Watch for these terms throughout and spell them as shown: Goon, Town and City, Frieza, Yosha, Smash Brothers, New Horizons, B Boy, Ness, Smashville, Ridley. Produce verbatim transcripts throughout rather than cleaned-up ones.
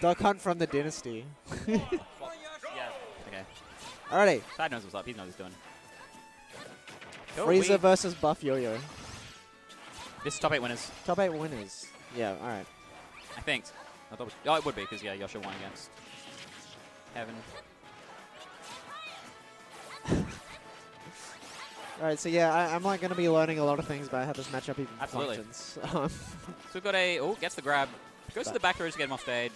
Duck Hunt from the Dynasty. Yeah. Okay. Alrighty. Side knows what's up. He knows what he's doing. Go Frieza weak. versus Buff Yo-Yo. This is top eight winners. Top eight winners. Yeah. All right. I think. I thought. Oh, it would be because yeah, Yosha won against Heaven. All right. So yeah, I, I'm like going to be learning a lot of things about how this matchup even Absolutely. functions. So we've got a. Oh, gets the grab. Goes but. to the back rows to get him off stage.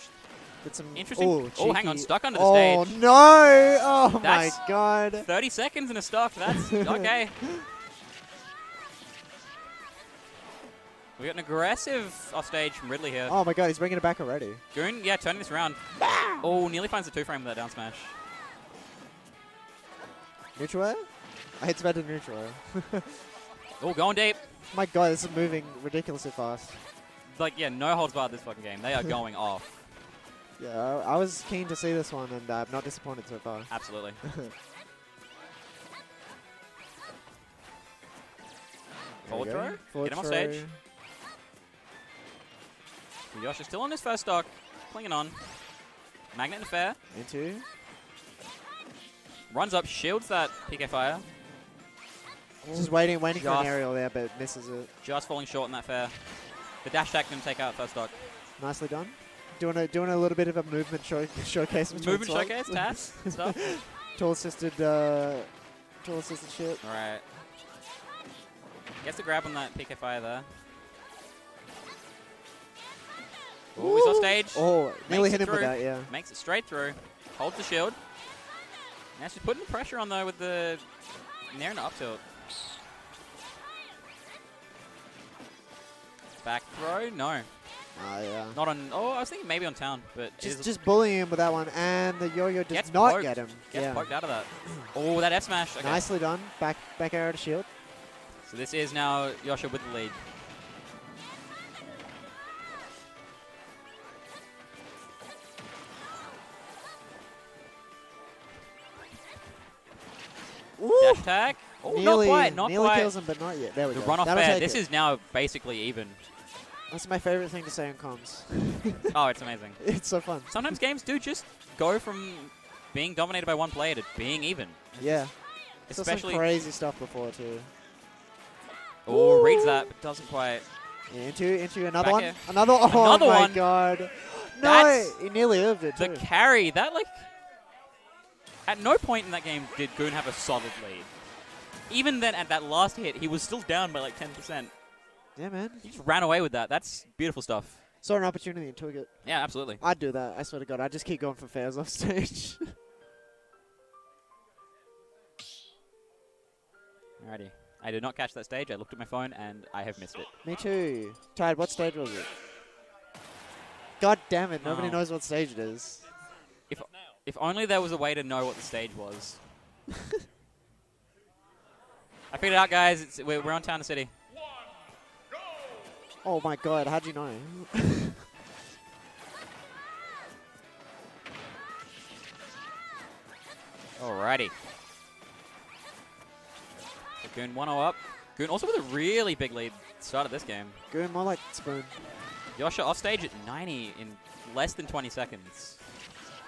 Did some interesting. Ooh, oh, hang on. Stuck under the oh, stage. Oh no! Oh That's my god. thirty seconds in a stuck. That's okay. We got an aggressive offstage from Ridley here. Oh my god, he's bringing it back already. Goon, yeah, turning this around. Oh, nearly finds the two frame with that down smash. Neutral air? I hate to bet the neutral air. Oh, going deep. My god, this is moving ridiculously fast. Like, yeah, no holds barred this fucking game. They are going off. Yeah, I was keen to see this one, and I'm not disappointed so far. Absolutely. Forward throw? Forward Get him off stage. Yosha still on his first stock, clinging on. Magnet in the fair. Into. Runs up, shields that P K fire. Just waiting, waiting just for an aerial there, but misses it. Just falling short in that fair. The dash attack can take out first stock. Nicely done. Doing a doing a little bit of a movement show, showcase. Movement showcase, task stuff. Tool assisted, uh, tool assisted shit. All right. Gets a grab on that P K fire there. Oh, he's off stage. Oh, nearly hit him with that, yeah. Makes it straight through. Holds the shield. Now she's putting pressure on, though, with the Nair and the up tilt. Back throw? No. Oh, yeah. Not on. Oh, I was thinking maybe on town, but. Just, just bullying him with that one, and the yo yo does gets not poked. get him. Gets yeah. poked out of that. Oh, that F smash. Okay. Nicely done. Back back arrow to shield. So this is now Yosha with the lead. Dash attack. Oh, nearly, not quite, not nearly quite. kills him, but not yet. There we the go. The runoff fair. This it. is now basically even. That's my favorite thing to say in comms. Oh, it's amazing. It's so fun. Sometimes games do just go from being dominated by one player to being even. It's yeah. Especially some crazy stuff before, too. Oh, Ooh. reads that, but doesn't quite. Yeah, into into another Back one. Here. Another, oh another my one. god. No, he nearly lived it, too. The carry, that, like... At no point in that game did Goon have a solid lead. Even then, at that last hit, he was still down by like ten percent. Yeah, man. He just ran away with that. That's beautiful stuff. Saw an opportunity and took it. Yeah, absolutely. I'd do that. I swear to God. I'd just keep going for fairs off stage. Alrighty. I did not catch that stage. I looked at my phone and I have missed it. Me too. Tide, what stage was it? God damn it. Nobody oh. knows what stage it is. If If only there was a way to know what the stage was. I figured it out, guys. It's, we're, we're on Town and City. One, go. Oh my god, how'd you know? Alrighty. So Goon one oh up. Goon also with a really big lead at the start of this game. Goon more like Spoon. Yosha off stage at ninety in less than twenty seconds.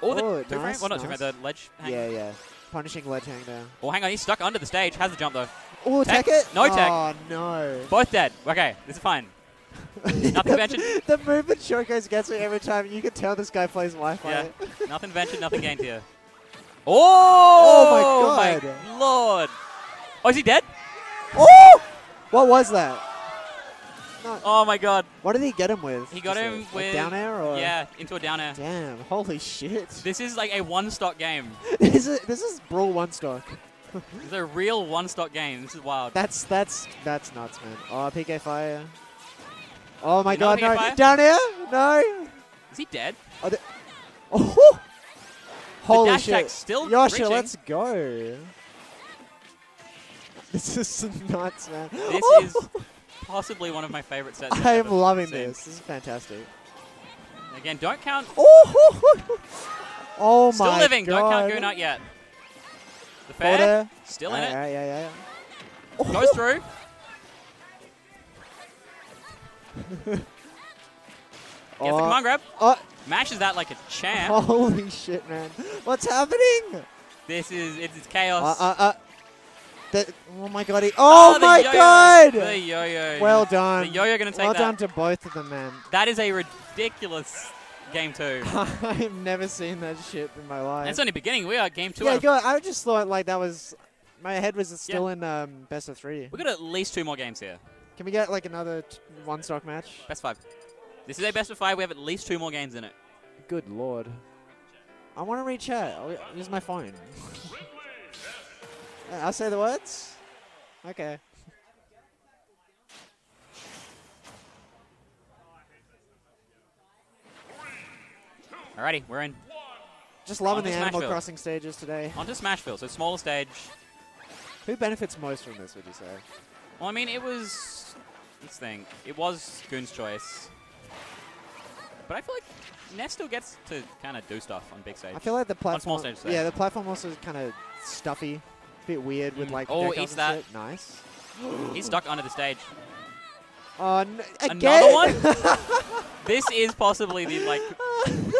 Oh, the oh, two nice, frame? Well, not nice. two frame, the ledge hang. Yeah, yeah. Punishing ledge hang there. Oh, hang on. He's stuck under the stage. Has the jump, though. Oh, tech it? No tech. Oh, no. Both dead. Okay, this is fine. Nothing ventured. The movement showcase gets me every time. You can tell this guy plays Wi-Fi. Yeah. Nothing ventured, nothing gained here. Oh! Oh, my God. My Lord. Oh, is he dead? Oh! What was that? Oh my god. What did he get him with? He got him with... down air or...? Yeah, into a down air. Damn, holy shit. This is like a one-stock game. This is this is Brawl one-stock. It's a real one-stock game. This is wild. That's that's that's nuts, man. Oh, P K fire. Oh my god, no. Down air? No. Is he dead? Oh! The, oh holy shit. Still Yosha, let's go. This is nuts, man. This oh. is... possibly one of my favorite sets. I am loving seen. this. This is fantastic. Again, don't count. Oh, oh my god. Still living. God. Don't count Goon out yet. The fair. Still in uh, it. Yeah, yeah, yeah. Goes through. Gets oh. it, come on, grab. Oh. Mashes that like a champ. Holy shit, man. What's happening? This is, it's, it's chaos. Uh, uh, uh. The, oh my god. He, oh, oh my yo-yo. god! The yo-yo. Well done. The yo-yo gonna take well that. Well done to both of them, man. That is a ridiculous game two. I've never seen that shit in my life. That's only beginning. We are game two. Yeah, God, I just thought like that was, my head was still yeah. in um, best of three. We've got at least two more games here. Can we get like another t one stock match? Best five. This is a best of five. We have at least two more games in it. Good lord. I want to reach out. I'll use my phone. I'll say the words? Okay. Alrighty, we're in. Just loving the Animal Crossing stages today. Onto Smashville, so smaller stage. Who benefits most from this, would you say? Well, I mean, it was... this thing. It was Goon's choice. But I feel like Ness still gets to kind of do stuff on big stage. I feel like the platform... on small stage, so. Yeah, the platform also is kind of stuffy. Bit weird mm. with like... oh, eats that. Shit. Nice. He's stuck under the stage. Oh, no, again? Another one? This is possibly the like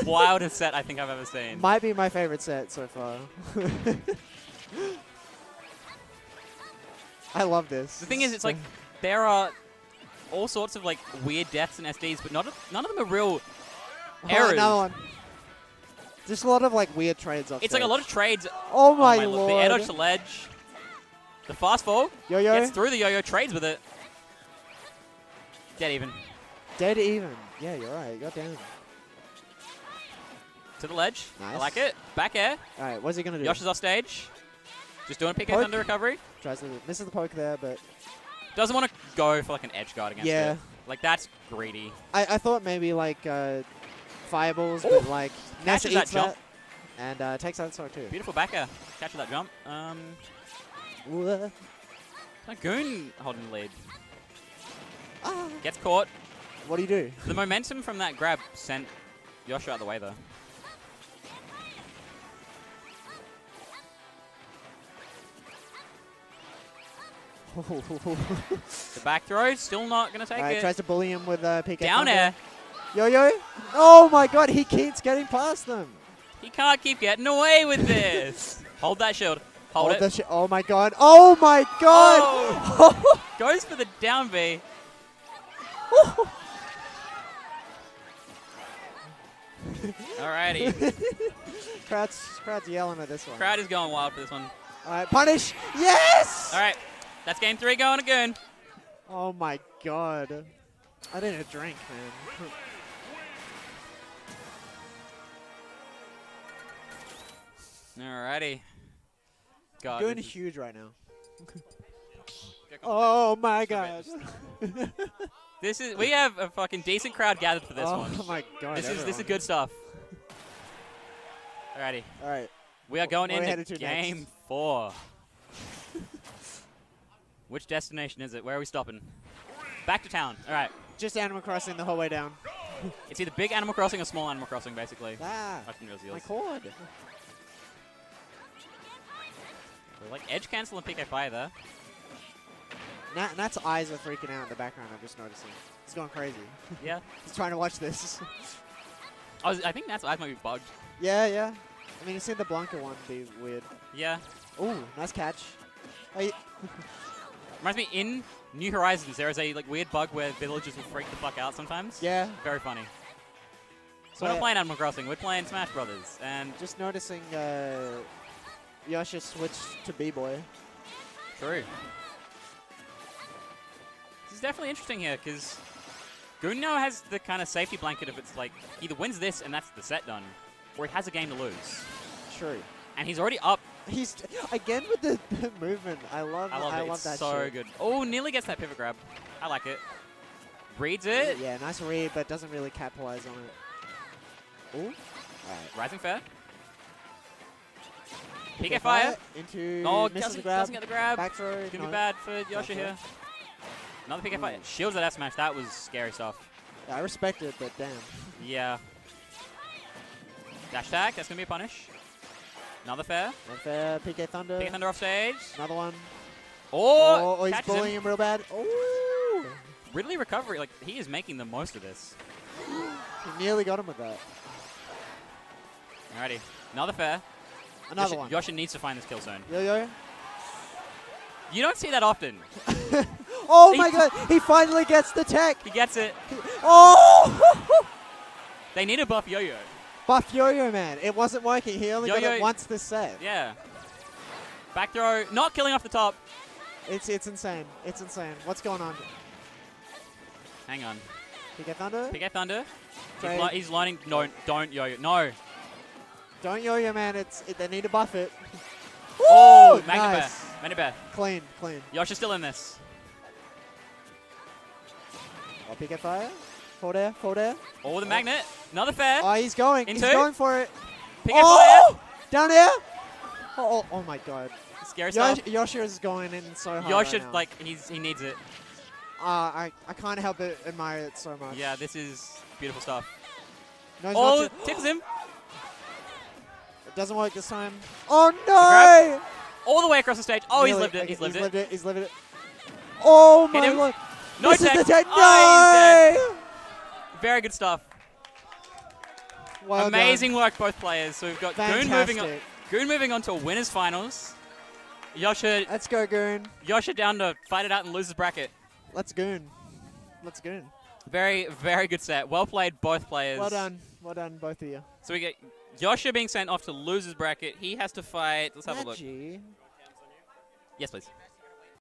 wildest set I think I've ever seen. Might be my favorite set so far. I love this. The thing is, it's like there are all sorts of like weird deaths and S Ds, but not a, none of them are real errors. Oh, another one. There's a lot of like weird trades off. It's stage. like a lot of trades. Oh my, oh my lord! The edge to ledge, the fast fall, yo-yo gets through the yo-yo, trades with it. Dead even. Dead even. Yeah, you're right. God damn. To the ledge. Nice. I like it. Back air. All right, what's he gonna do? Yosha's off stage. Just doing a pick up under recovery. Tries to miss the poke there, but doesn't want to go for like an edge guard against yeah. it. Like that's greedy. I, I thought maybe like. Uh, Fireballs, Ooh. but like Ness eats that, jump. that and uh, takes out the stock too. Beautiful back air, catches that jump. Um, Goon holding the lead. Ah. Gets caught. What do you do? The momentum from that grab sent Yosha out of the way though. The back throw still not gonna take right, it. Tries to bully him with uh, P K. Down air. Yo-yo. Oh my god, he keeps getting past them. He can't keep getting away with this. Hold that shield. Hold, Hold it. Shi oh my god. Oh my god. Oh. Goes for the down B. Alrighty. crowd's, crowd's yelling at this one. Crowd is going wild for this one. Alright, punish. Yes! Alright, that's game three going again. Oh my god. I didn't drink, man. Alrighty. God, Goon is huge right now. Oh my gosh. This is we have a fucking decent crowd gathered for this oh one. Oh my god. This is this is good stuff. Alrighty. Alright. We are going into game next? four. Which destination is it? Where are we stopping? Back to town. Alright. Just Animal Crossing the whole way down. It's either big Animal Crossing or small Animal Crossing basically. Ah. I can my cord. Like edge cancel and P K fire there. Nat, Nat's eyes are freaking out in the background, I'm just noticing. He's going crazy. Yeah. He's trying to watch this. I, was, I think Nat's eyes might be bugged. Yeah, yeah. I mean, you see the Blanca one be weird. Yeah. Ooh, nice catch. Oh, reminds me, in New Horizons, there is a like weird bug where villagers will freak the fuck out sometimes. Yeah. Very funny. So we're not yeah. playing Animal Crossing, we're playing Smash Brothers. And just noticing... Uh, Yosha switched to B Boy. True. This is definitely interesting here because Goon now has the kind of safety blanket if it's like either wins this and that's the set done, or it has a game to lose. True. And he's already up. He's again with the, the movement. I love. I love, I it. love it's that. So shit. good. Oh, nearly gets that pivot grab. I like it. Reads it. Yeah, yeah nice read, but doesn't really capitalize on it. Ooh. All right. Rising fair. P K fire. Into oh, doesn't, doesn't get the grab. Back throw. It's going to no. be bad for Yosha here. Another P K mm. fire. Shields that smash. That was scary stuff. Yeah, I respect it, but damn. Yeah. Dash tag. That's going to be a punish. Another fair. Another fair. P K Thunder. P K Thunder off stage. Another one. Oh, oh, oh he's bullying him. him real bad. Oh. Ridley recovery. Like, he is making the most of this. nearly got him with that. Alrighty. Another fair. Another Yosha, one. Yosha needs to find this kill zone. Yo-yo. You don't see that often. Oh he my god. He finally gets the tech. He gets it. Oh! They need to buff Yo-Yo. Buff Yo-Yo, man. It wasn't working. He only Yo-Yo. got it once this set. Yeah. Back throw. Not killing off the top. It's it's insane. It's insane. What's going on? Hang on. Pick Thunder? Pick Thunder. He's, li he's lining. No, don't Yo-Yo. No. Don't Yo-Yo, man. It's it, They need to buff it. Oh, Magnabeth. Nice. Magnabeth. Clean, clean. Yosha's still in this. I'll pick a fire. Four there, four there. Oh, the oh. magnet. Another fair. Oh, he's going. Into. He's going for it. Pick oh! fire. Down there. Oh, oh, oh my god. Scary stuff. Yosha is going in so hard. Yosha, right like, he's, he needs it. Uh, I, I can't help but admire it so much. Yeah, this is beautiful stuff. No, oh, tips him. It doesn't work this time. Oh, no. All the way across the stage. Oh, really? he's lived it. Okay, he's lived, he's lived it. it. He's lived it. Oh, my god. No this tech. Is the tech. No! Oh, very good stuff. Well Amazing done. work, both players. So we've got Fantastic. Goon moving on. Goon moving on to winners finals. Yosha. Let's go, Goon. Yosha down to fight it out and lose his bracket. Let's Goon. Let's Goon. Very, very good set. Well played, both players. Well done. Well done, both of you. So we get Yosha being sent off to lose his bracket. He has to fight. Let's have Maggie. a look. Yes, please.